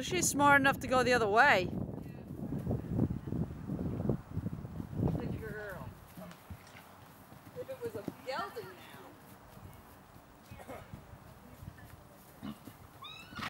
least she's smart enough to go the other way. Good girl. If it was a gelding.